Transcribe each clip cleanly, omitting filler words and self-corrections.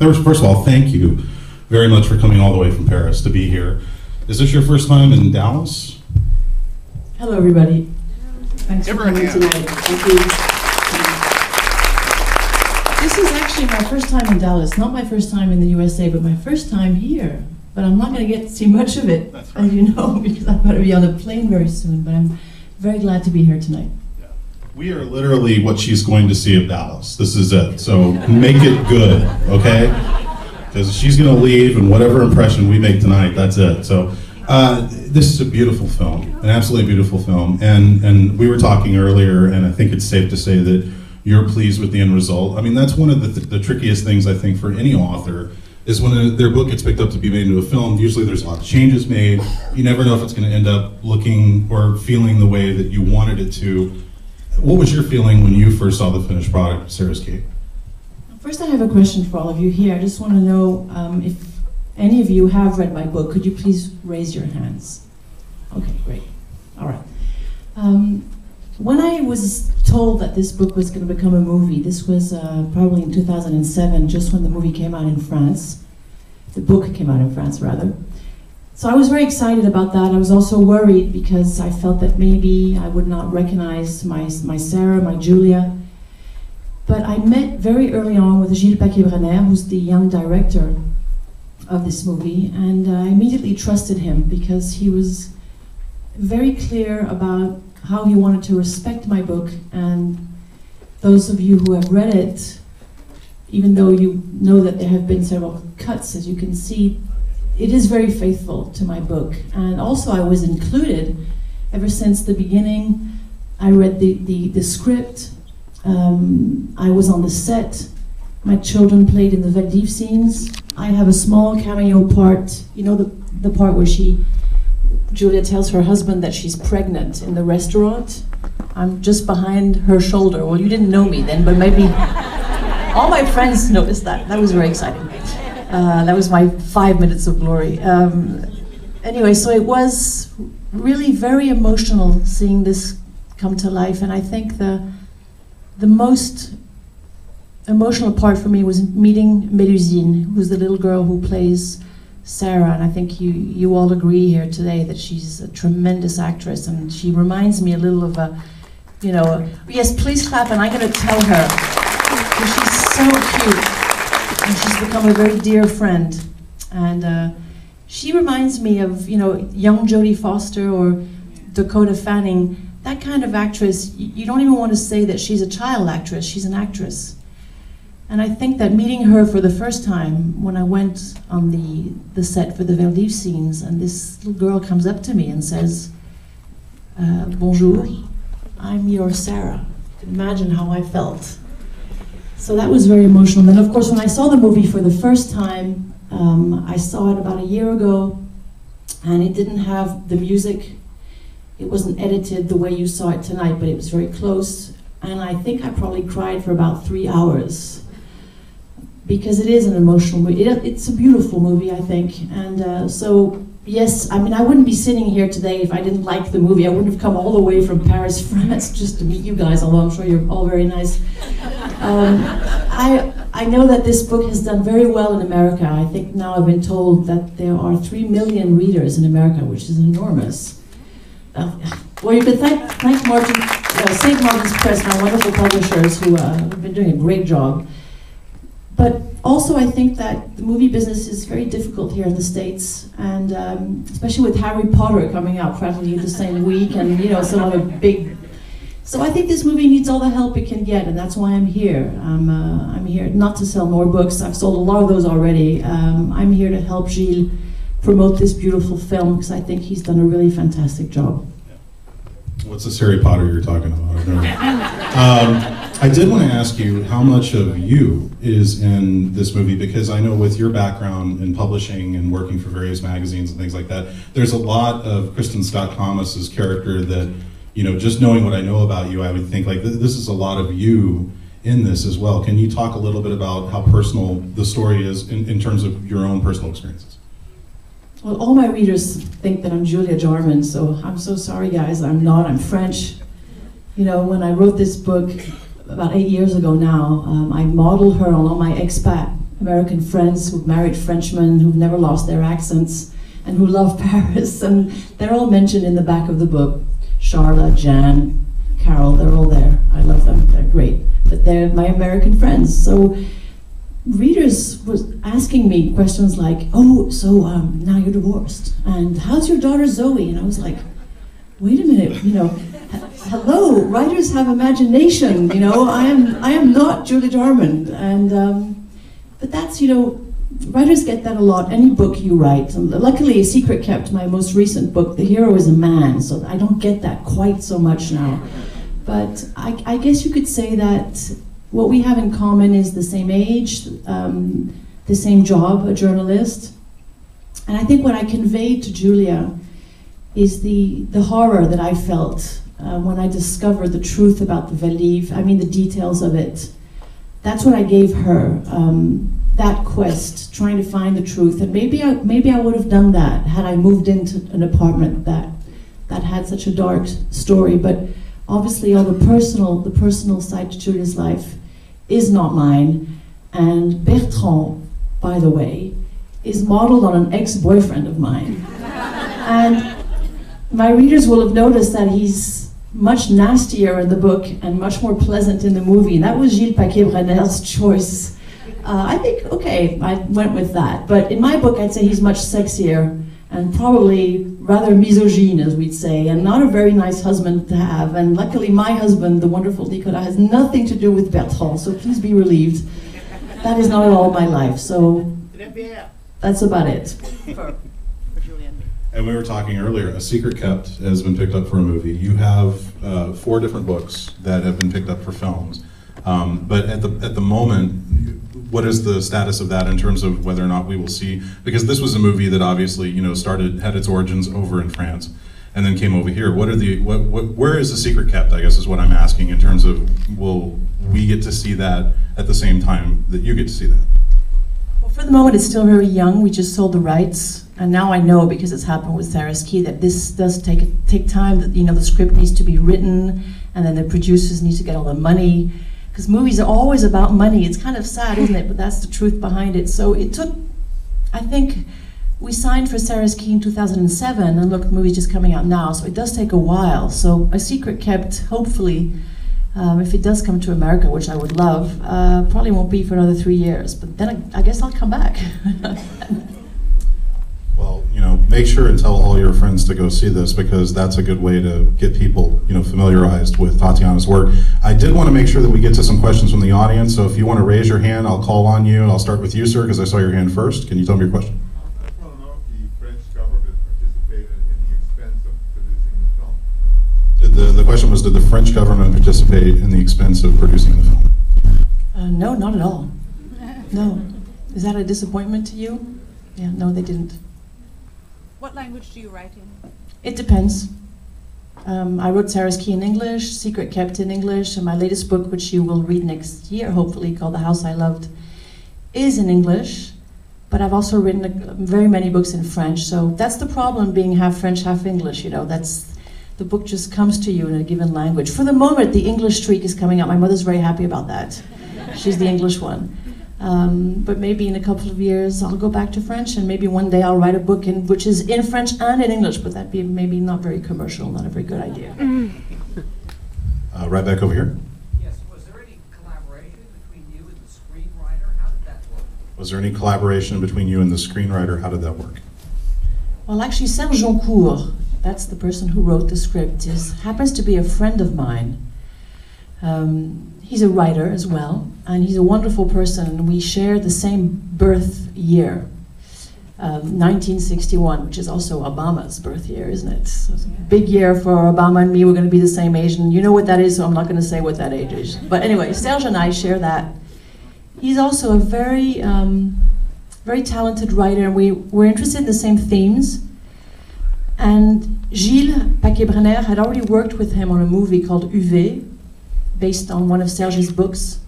First of all, thank you very much for coming all the way from Paris to be here. Is this your first time in Dallas? Hello, everybody. Thanks for coming tonight. Thank you. This is actually my first time in Dallas. Not my first time in the USA, but my first time here. But I'm not going to get to see much of it, right, as you know, because I'm going to be on a plane very soon. But I'm very glad to be here tonight. Yeah. We are literally what she's going to see of Dallas. This is it. So make it good, okay? Because she's going to leave, and whatever impression we make tonight, that's it. So this is a beautiful film, an absolutely beautiful film. And we were talking earlier, and I think it's safe to say that you're pleased with the end result. I mean, that's one of the trickiest things, I think, for any author, is when their book gets picked up to be made into a film, usually there's a lot of changes made. You never know if it's going to end up looking or feeling the way that you wanted it to. What was your feeling when you first saw the finished product, Sarah's Key? First, I have a question for all of you here. I just want to know if any of you have read my book. Could you please raise your hands? Okay, great. All right. When I was told that this book was going to become a movie, this was probably in 2007, just when the movie came out in France. The book came out in France, rather. So I was very excited about that. I was also worried because I felt that maybe I would not recognize my Sarah, my Julia. But I met very early on with Gilles Paquet-Brenner, who's the young director of this movie, and I immediately trusted him because he was very clear about how he wanted to respect my book. And those of you who have read it, even though you know that there have been several cuts, as you can see, it is very faithful to my book. And also I was included ever since the beginning. I read the script, I was on the set, my children played in the Veldiv scenes. I have a small cameo part, you know, the part where Julia tells her husband that she's pregnant in the restaurant. I'm just behind her shoulder. Well, you didn't know me then, but maybe all my friends noticed that. That was very exciting. That was my 5 minutes of glory. Anyway, so it was really very emotional seeing this come to life, and I think the most emotional part for me was meeting Melusine, who's the little girl who plays Sarah, and I think you all agree here today that she's a tremendous actress, and she reminds me a little of yes, please clap, and I'm going to tell her, because she's so cute, and she's become a very dear friend, and she reminds me of, you know, young Jodie Foster or Dakota Fanning, that kind of actress. You don't even want to say that she's a child actress, she's an actress. And I think that meeting her for the first time when I went on the set for the Veldiv scenes, and this little girl comes up to me and says, bonjour, I'm your Sarah. Imagine how I felt. So that was very emotional. And of course, when I saw the movie for the first time, I saw it about a year ago, and it didn't have the music. It wasn't edited the way you saw it tonight, but it was very close. And I think I probably cried for about 3 hours, because it is an emotional movie. It's a beautiful movie, I think. And so, yes, I mean, I wouldn't be sitting here today if I didn't like the movie. I wouldn't have come all the way from Paris, France, just to meet you guys, although I'm sure you're all very nice. I know that this book has done very well in America. I think now I've been told that there are 3 million readers in America, which is enormous. Well, you can thank St. Martin's Press, my wonderful publishers, who have been doing a great job. But also I think that the movie business is very difficult here in the States, and especially with Harry Potter coming out practically the same week, and you know, some other big. So I think this movie needs all the help it can get, and that's why I'm here. I'm here not to sell more books. I've sold a lot of those already. I'm here to help Gilles promote this beautiful film, because I think he's done a really fantastic job. What's this Harry Potter you're talking about? I don't know. I did want to ask you how much of you is in this movie, because I know with your background in publishing and working for various magazines and things like that, there's a lot of Kristen Scott Thomas's character that, you know, just knowing what I know about you, I would think like this is a lot of you in this as well. Can you talk a little bit about how personal the story is in terms of your own personal experiences? Well, all my readers think that I'm Julia Jarmond, so I'm so sorry guys, I'm not, I'm French. You know, when I wrote this book, about 8 years ago now, I modeled her on all my expat American friends who've married Frenchmen, who've never lost their accents, and who love Paris, and they're all mentioned in the back of the book. Charlotte, Jan, Carol, they're all there. I love them, they're great. But they're my American friends. So readers was asking me questions like, oh, so now you're divorced, and how's your daughter Zoe? And I was like, wait a minute, you know, hello, writers have imagination, you know, I am not Julia Jarmond. And, but that's, you know, writers get that a lot, any book you write. And luckily, A Secret Kept, my most recent book, the hero is a man, so I don't get that quite so much now. But I guess you could say that what we have in common is the same age, the same job, a journalist. And I think what I conveyed to Julia is the horror that I felt when I discovered the truth about the Vélodrome, I mean the details of it. That's what I gave her, that quest, trying to find the truth. And maybe I would have done that had I moved into an apartment that had such a dark story. But obviously all the personal side to Julia's life is not mine. And Bertrand, by the way, is modeled on an ex-boyfriend of mine. And my readers will have noticed that he's much nastier in the book and much more pleasant in the movie. And that was Gilles Paquet-Brenner's choice. I think, okay, I went with that. But in my book, I'd say he's much sexier and probably rather misogyne, as we'd say, and not a very nice husband to have. And luckily, my husband, the wonderful Nicola, has nothing to do with Bertrand, so please be relieved. That is not at all my life, so that's about it. And we were talking earlier, A Secret Kept has been picked up for a movie. You have 4 different books that have been picked up for films. But at the moment, what is the status of that in terms of whether or not we will see? Because this was a movie that obviously, you know, had its origins over in France and then came over here. What are where is The Secret Kept, I guess, is what I'm asking, in terms of will we get to see that at the same time that you get to see that? Well, for the moment, it's still very young. We just sold the rights. And now I know, because it's happened with Sarah's Key, that this does take time. That, you know, the script needs to be written, and then the producers need to get all the money, because movies are always about money. It's kind of sad, isn't it? But that's the truth behind it. So it took, I think, we signed for Sarah's Key in 2007, and look, the movie's just coming out now, so it does take a while. So A Secret Kept, hopefully, if it does come to America, which I would love, probably won't be for another 3 years. But then I guess I'll come back. Well, you know, make sure and tell all your friends to go see this, because that's a good way to get people, you know, familiarized with Tatiana's work. I did want to make sure that we get to some questions from the audience, so if you want to raise your hand, I'll call on you. I'll start with you, sir, because I saw your hand first. Can you tell me your question? I just want to know if the French government participated in the expense of producing the film. The question was, did the French government participate in the expense of producing the film? No, not at all. No. Is that a disappointment to you? Yeah, no, they didn't. What language do you write in? It depends. I wrote Sarah's Key in English, Secret Kept in English, and my latest book, which you will read next year, hopefully, called The House I Loved, is in English. But I've also written very many books in French, so that's the problem, being half French, half English, you know. That's, the book just comes to you in a given language. For the moment, the English streak is coming out. My mother's very happy about that. She's the English one. But maybe in a couple of years I'll go back to French, and maybe one day I'll write a book which is in French and in English, but that'd be maybe not very commercial, not a very good idea. Right back over here. Yes, was there any collaboration between you and the screenwriter? How did that work? Was there any collaboration between you and the screenwriter? How did that work? Well, actually, Serge Joncour, that's the person who wrote the script, happens to be a friend of mine. He's a writer as well, and he's a wonderful person. We share the same birth year, 1961, which is also Obama's birth year, isn't it? So it's a big year for Obama and me. We're going to be the same age, and you know what that is, so I'm not going to say what that age is. But anyway, Serge and I share that. He's also a very, very talented writer, and we're interested in the same themes. And Gilles Paquet-Brenner had already worked with him on a movie called UV, based on one of Serge's books.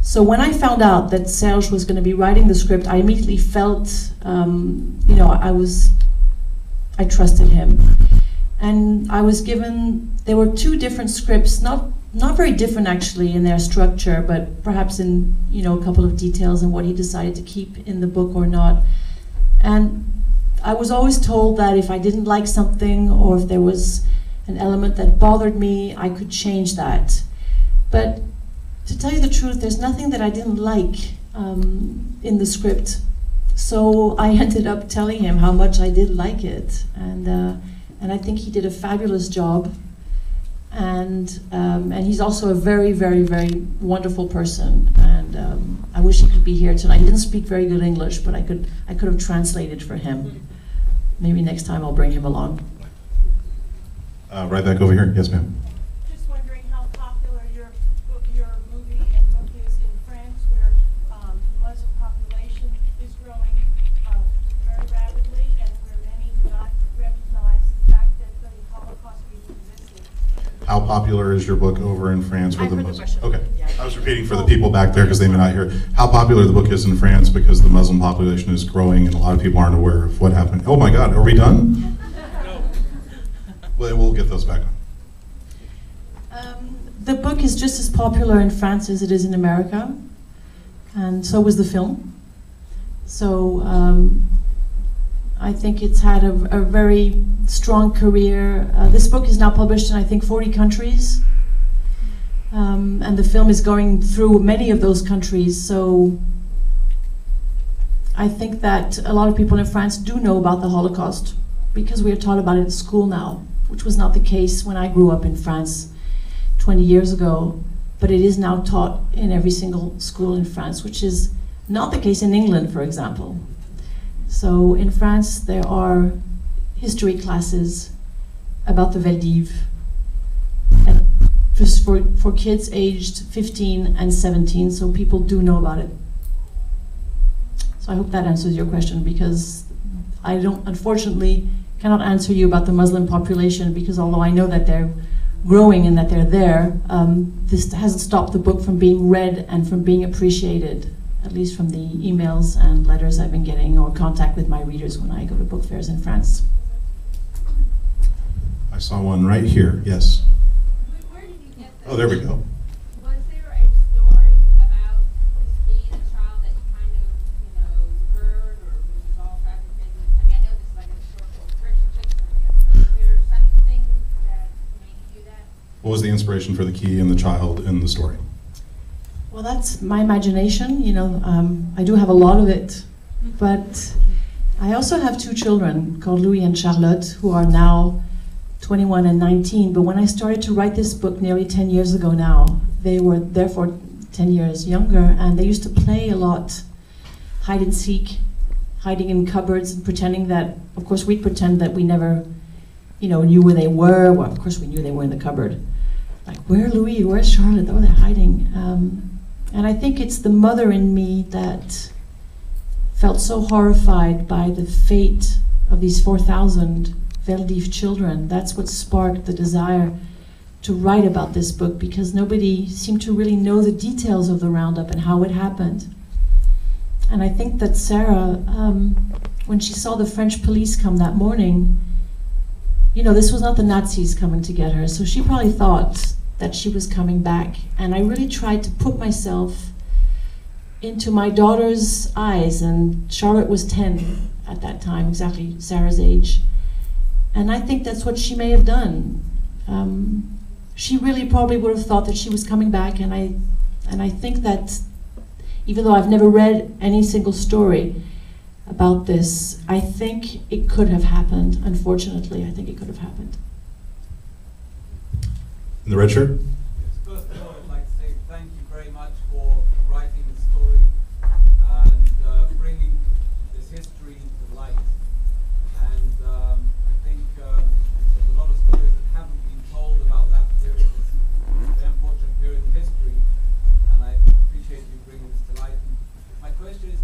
So when I found out that Serge was going to be writing the script, I immediately felt, you know, I trusted him. And I was given, there were 2 different scripts, not not very different actually in their structure, but perhaps in, you know, a couple of details and what he decided to keep in the book or not. And I was always told that if I didn't like something or if there was an element that bothered me, I could change that. But to tell you the truth, there's nothing that I didn't like in the script. So I ended up telling him how much I did like it. And I think he did a fabulous job. And he's also a very, very, very wonderful person. And I wish he could be here tonight. He didn't speak very good English, but I could have translated for him. Maybe next time I'll bring him along. Right back over here. Yes, ma'am. Just wondering how popular your movie and book is in France, where the Muslim population is growing very rapidly, and where many do not recognize the fact that the Holocaust really existed. How popular is your book over in France with the Muslims? Okay, yeah. I was repeating for the people back there because they may not hear. How popular the book is in France because the Muslim population is growing and a lot of people aren't aware of what happened. Oh my God, are we done? We'll get those back on. The book is just as popular in France as it is in America, and so was the film. So I think it's had a very strong career. This book is now published in, I think, 40 countries, and the film is going through many of those countries. So I think that a lot of people in France do know about the Holocaust because we are taught about it at school now, which was not the case when I grew up in France 20 years ago, but it is now taught in every single school in France, which is not the case in England, for example. So in France, there are history classes about the Veldiv, and just for kids aged 15 and 17, so people do know about it. So I hope that answers your question, because I don't, unfortunately, cannot answer you about the Muslim population, because although I know that they're growing and that they're there, this hasn't stopped the book from being read and from being appreciated, at least from the emails and letters I've been getting or contact with my readers when I go to book fairs in France. I saw one right here, yes. Where did you get that? Oh, there we go. Was there a story about the ski and the trial that you kind of, you know, heard or was all fabricated? I mean, I know this is like a historical. What was the inspiration for the key and the child in the story? Well, that's my imagination, you know. I do have a lot of it, but I also have two children called Louis and Charlotte, who are now 21 and 19. But when I started to write this book nearly 10 years ago now, they were therefore 10 years younger, and they used to play a lot, hide and seek, hiding in cupboards and pretending that, of course, we'd pretend that we never, you know, knew where they were. Well, of course we knew they were in the cupboard. Like, where Louis, where's Charlotte? Oh, they're hiding. And I think it's the mother in me that felt so horrified by the fate of these 4,000 Veldiv children. That's what sparked the desire to write about this book, because nobody seemed to really know the details of the roundup and how it happened. And I think that Sarah, when she saw the French police come that morning, you know, this was not the Nazis coming to get her, so she probably thought that she was coming back. And I really tried to put myself into my daughter's eyes, and Charlotte was 10 at that time, exactly Sarah's age. And I think that's what she may have done. She really probably would have thought that she was coming back, and I think that, even though I've never read any single story about this, I think it could have happened. Unfortunately, I think it could have happened. In the red shirt? Yes, first of all, I'd like to say thank you very much for writing the story and bringing this history to light. And I think there's a lot of stories that haven't been told about that period, the unfortunate period in history, and I appreciate you bringing this to light. My question is,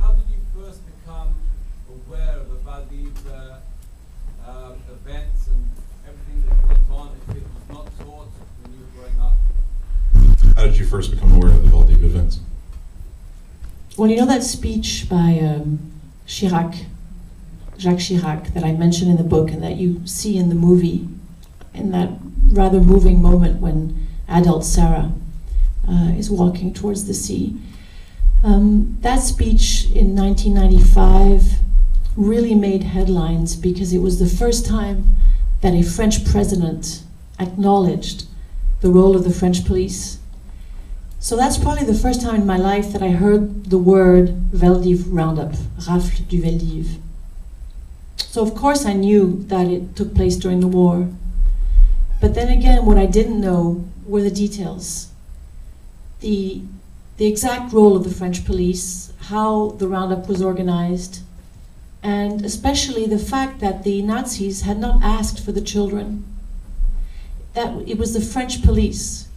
how did you first become aware of about these events and everything that went on if it was not taught when you were growing up? How did you first become aware of the Veldiv events? Well, you know that speech by Chirac, Jacques Chirac, that I mention in the book and that you see in the movie, in that rather moving moment when adult Sarah is walking towards the sea. That speech in 1995 really made headlines because it was the first time that a French president acknowledged the role of the French police. So that's probably the first time in my life that I heard the word Veldiv Roundup, Rafle du Veldiv. So of course I knew that it took place during the war. But then again, what I didn't know were the details. The exact role of the French police, how the roundup was organized, and especially the fact that the Nazis had not asked for the children. That it was the French police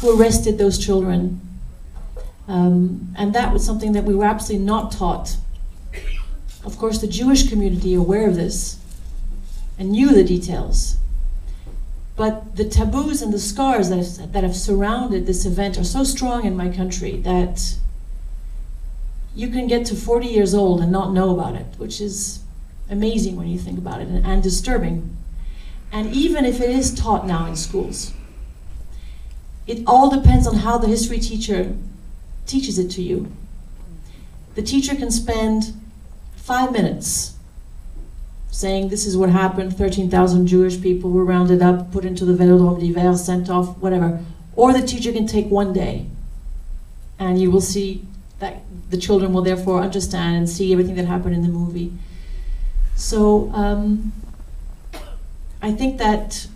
who arrested those children. And that was something that we were absolutely not taught. Of course, the Jewish community, aware of this, and knew the details. But the taboos and the scars that have surrounded this event are so strong in my country that you can get to 40 years old and not know about it, which is amazing when you think about it, and disturbing. And even if it is taught now in schools, it all depends on how the history teacher teaches it to you. The teacher can spend 5 minutes saying this is what happened, 13,000 Jewish people were rounded up, put into the Vélodrome d'Hiver, sent off, whatever. Or the teacher can take one day, and you will see that the children will therefore understand and see everything that happened in the movie. So I think that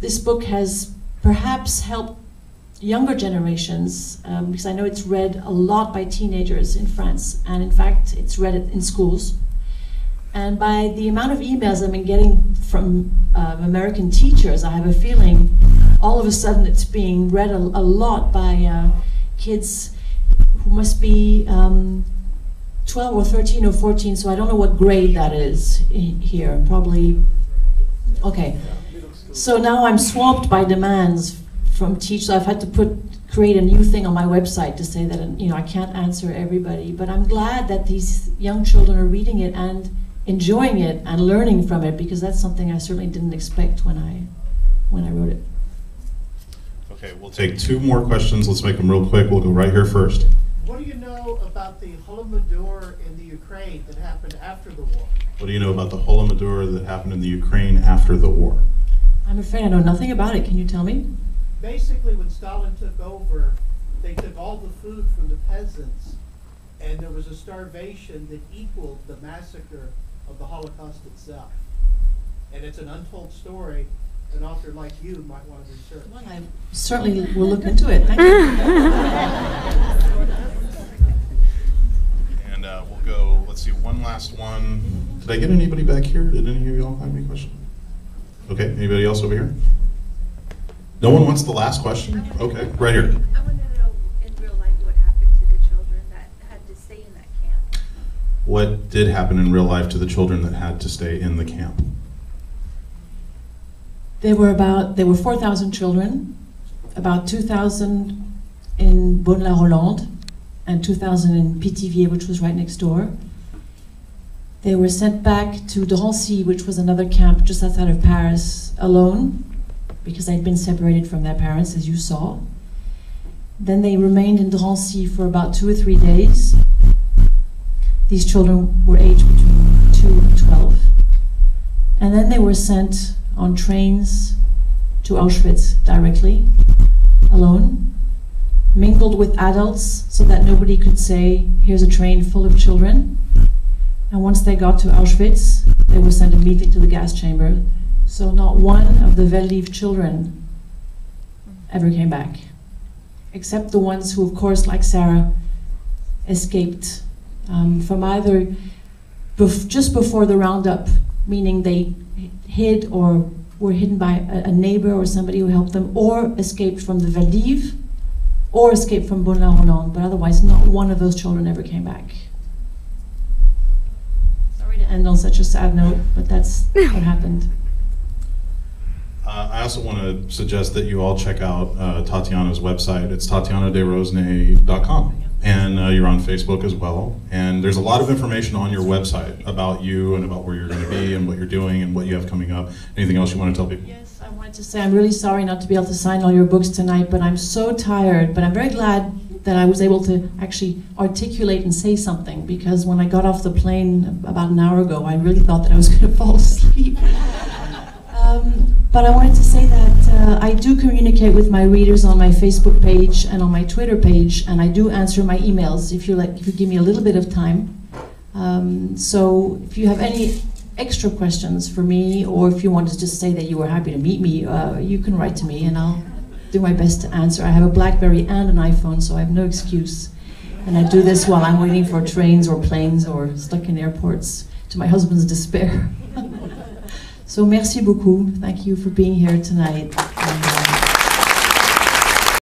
this book has perhaps helped younger generations, because I know it's read a lot by teenagers in France, and in fact it's read in schools. And by the amount of emails I've been getting from American teachers, I have a feeling all of a sudden it's being read a lot by kids who must be 12 or 13 or 14, so I don't know what grade that is here, probably. Okay, so now I'm swamped by demands from teachers. I've had to create a new thing on my website to say that, you know, I can't answer everybody, but I'm glad that these young children are reading it and enjoying it and learning from it, because that's something I certainly didn't expect when I wrote it. Okay, we'll take two more questions. Let's make them real quick. We'll go right here first. What do you know about the Holodomor in the Ukraine that happened after the war? What do you know about the Holodomor that happened in the Ukraine after the war? I'm afraid I know nothing about it. Can you tell me? Basically, when Stalin took over, they took all the food from the peasants, and there was a starvation that equaled the massacre of the Holocaust itself. And it's an untold story. An author like you might want to research. Well, I certainly will look into it. Thank you. And we'll go, let's see, one last one. Did I get anybody back here? Did any of y'all have any questions? Okay, anybody else over here? No one wants the last question? Okay, right here. I want to know in real life what happened to the children that had to stay in that camp. What did happen in real life to the children that had to stay in the camp? There were 4,000 children, about 2,000 in Bonne-la-Rollande and 2,000 in Pithiviers, which was right next door. They were sent back to Drancy, which was another camp just outside of Paris, alone, because they'd been separated from their parents, as you saw. Then they remained in Drancy for about 2 or 3 days. These children were aged between 2 and 12. And then they were sent on trains to Auschwitz directly, alone, mingled with adults so that nobody could say, here's a train full of children. And once they got to Auschwitz, they were sent immediately to the gas chamber. So not one of the Veldiv children ever came back, except the ones who, of course, like Sarah, escaped from either just before the roundup, meaning they hid or were hidden by a neighbor or somebody who helped them, or escaped from the Veldiv, or escaped from Bonne-la-Rollande, but otherwise not one of those children ever came back. Sorry to end on such a sad note, but that's what happened. I also want to suggest that you all check out Tatiana's website. It's tatianaderosnay.com. and you're on Facebook as well, and there's a lot of information on your website about you and about where you're going to be and what you're doing and what you have coming up. Anything else you want to tell people? Yes, I wanted to say I'm really sorry not to be able to sign all your books tonight, but I'm so tired, but I'm very glad that I was able to actually articulate and say something, because when I got off the plane about an hour ago, I really thought that I was going to fall asleep. But I wanted to say that I do communicate with my readers on my Facebook page and on my Twitter page, and I do answer my emails if you give me a little bit of time. So if you have any extra questions for me, or if you want to just say that you were happy to meet me, you can write to me and I'll do my best to answer. I have a BlackBerry and an iPhone, so I have no excuse. And I do this while I'm waiting for trains or planes or stuck in airports, to my husband's despair. So merci beaucoup. Thank you for being here tonight.